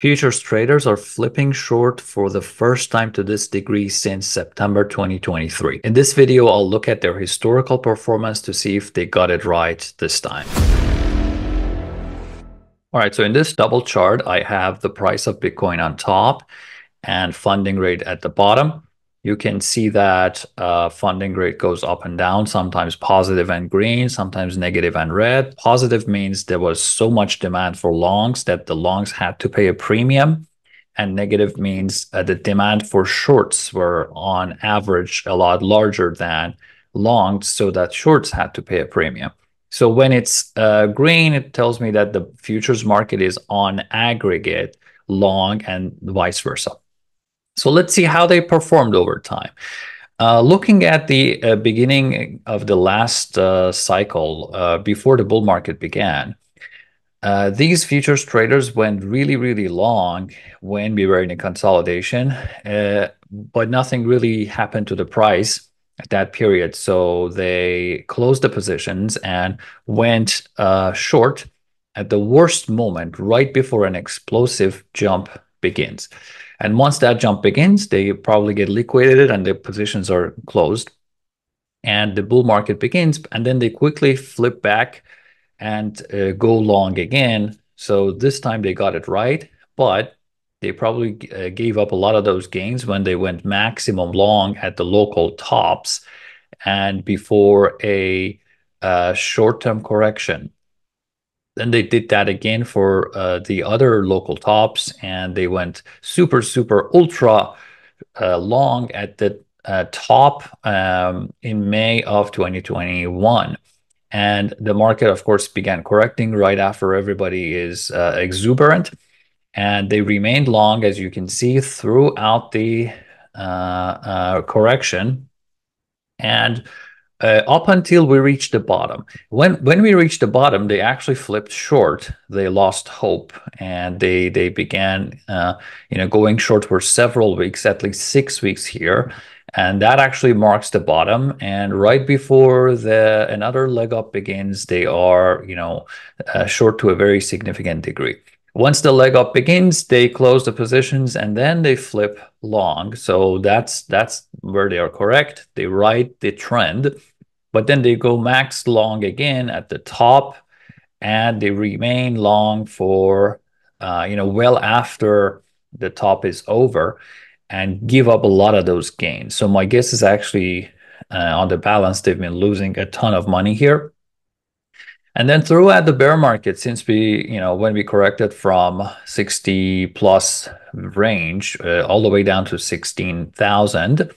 Futures traders are flipping short for the first time to this degree since September 2023. In this video, I'll look at their historical performance to see if they got it right this time. All right, so in this double chart, I have the price of Bitcoin on top and funding rate at the bottom. You can see that funding rate goes up and down, sometimes positive and green, sometimes negative and red. Positive means there was so much demand for longs that the longs had to pay a premium. And negative means the demand for shorts were on average a lot larger than longs, so that shorts had to pay a premium. So when it's green, it tells me that the futures market is on aggregate long and vice versa. So let's see how they performed over time. Looking at the beginning of the last cycle, before the bull market began, these futures traders went really, really long when we were in a consolidation, but nothing really happened to the price at that period. So they closed the positions and went short at the worst moment, right before an explosive jump begins. And once that jump begins, they probably get liquidated and the positions are closed and the bull market begins, and then they quickly flip back and go long again. So this time they got it right, but they probably gave up a lot of those gains when they went maximum long at the local tops and before a short-term correction. Then they did that again for the other local tops, and they went super, super, ultra long at the top in May of 2021. And the market, of course, began correcting right after everybody is exuberant. And they remained long, as you can see, throughout the correction. And up until we reached the bottom. When we reached the bottom, they actually flipped short. They lost hope, and they began going short for several weeks, at least 6 weeks here, and that actually marks the bottom. And right before the another leg up begins, they are short to a very significant degree. Once the leg up begins, they close the positions and then they flip long. So that's where they are correct. They ride the trend, but then they go max long again at the top, and they remain long for well after the top is over, and give up a lot of those gains. So my guess is actually on the balance, they've been losing a ton of money here. And then throughout the bear market, since we, when we corrected from 60 plus range all the way down to 16,000,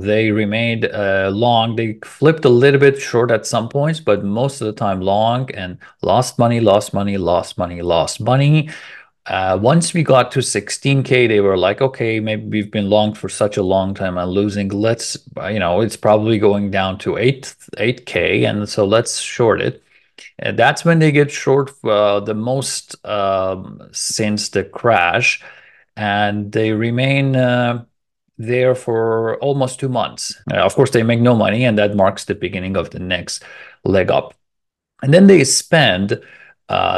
they remained long. They flipped a little bit short at some points, but most of the time long, and lost money, lost money, lost money, lost money. Once we got to 16K, they were like, okay, maybe we've been long for such a long time and losing. Let's, it's probably going down to 8K, and so let's short it. And that's when they get short the most since the crash, and they remain there for almost 2 months. Of course, they make no money, and that marks the beginning of the next leg up. And then they spend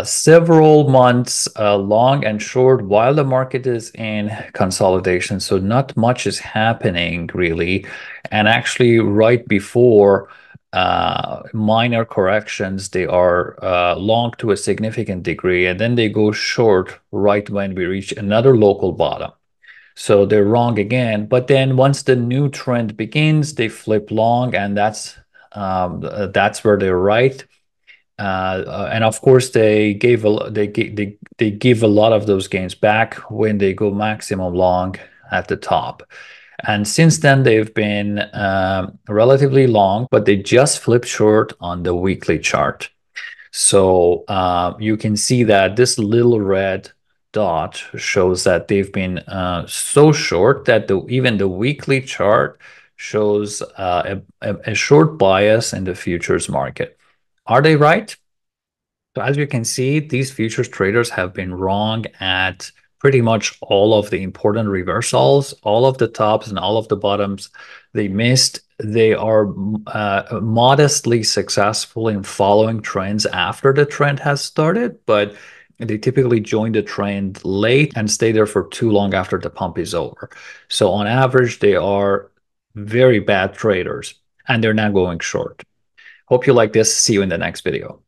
several months long and short while the market is in consolidation, so not much is happening really. And actually right before minor corrections, they are long to a significant degree, and then they go short right when we reach another local bottom. So they're wrong again, but then once the new trend begins, they flip long, and that's where they're right. And of course, they give a lot of those gains back when they go maximum long at the top. And since then, they've been relatively long, but they just flipped short on the weekly chart. So you can see that this little red dot shows that they've been so short that even the weekly chart shows a short bias in the futures market. Are they right? So as you can see, these futures traders have been wrong at pretty much all of the important reversals, all of the tops and all of the bottoms they missed. They are modestly successful in following trends after the trend has started, but They typically join the trend late and stay there for too long after the pump is over. So on average, they are very bad traders and they're not going short. Hope you like this. See you in the next video.